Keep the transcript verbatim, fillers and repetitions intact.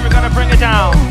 and we're gonna bring it down.